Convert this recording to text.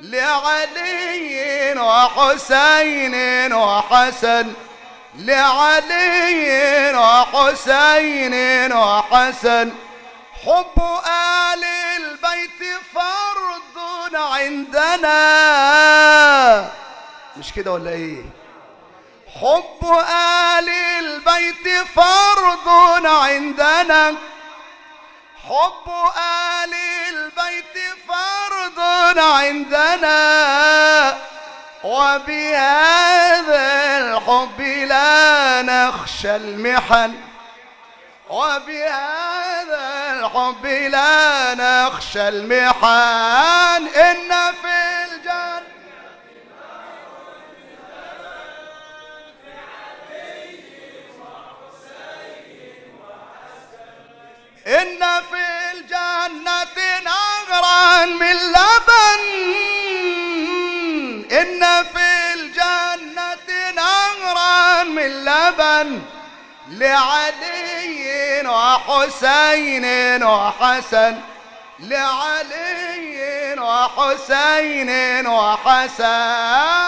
لعلي وحسين وحسن، لعلي وحسين وحسن، حب آل البيت فرض عندنا. مش كده ولا ايه؟ حب آل البيت فرض عندنا، حب آل البيت فرض عندنا، وبهذا الحب لا نخشى المحن، وبهذا الحب لا نخشى المحن، إن في الجنة إن في الجنة نهرا من لبن، إن في الجنة نهرا من لبن، لعلي وحسين وحسن، لعلي وحسين وحسن.